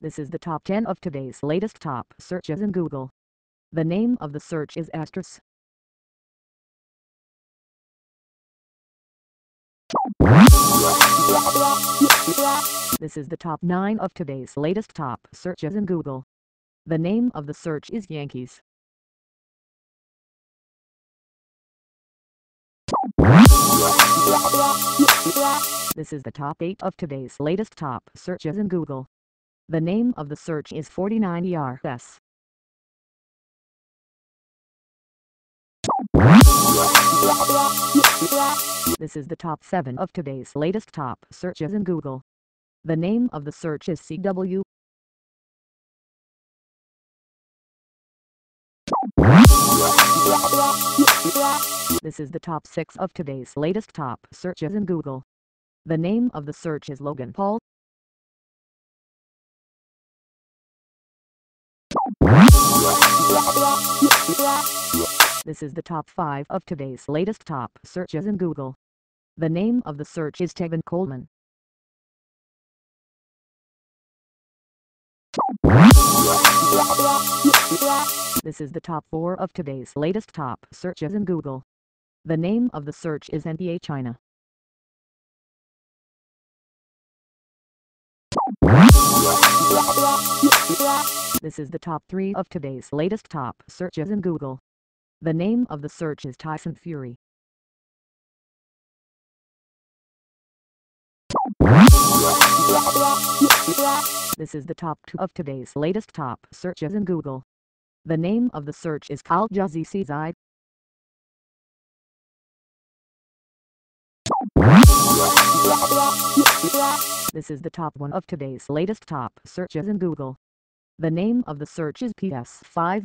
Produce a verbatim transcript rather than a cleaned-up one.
This is the top ten of today's latest top searches in Google. The name of the search is Astros. This is the top nine of today's latest top searches in Google. The name of the search is Yankees. This is the top eight of today's latest top searches in Google. The name of the search is forty-niners. This is the top seven of today's latest top searches in Google. The name of the search is C W. This is the top six of today's latest top searches in Google. The name of the search is Logan Paul. This is the top five of today's latest top searches in Google. The name of the search is Tevin Coleman. This is the top four of today's latest top searches in Google. The name of the search is N B A China. This is the top three of today's latest top searches in Google. The name of the search is Tyson Fury. This is the top two of today's latest top searches in Google. The name of the search is Kyle Juszczyk. This is the top one of today's latest top searches in Google. The name of the search is P S five.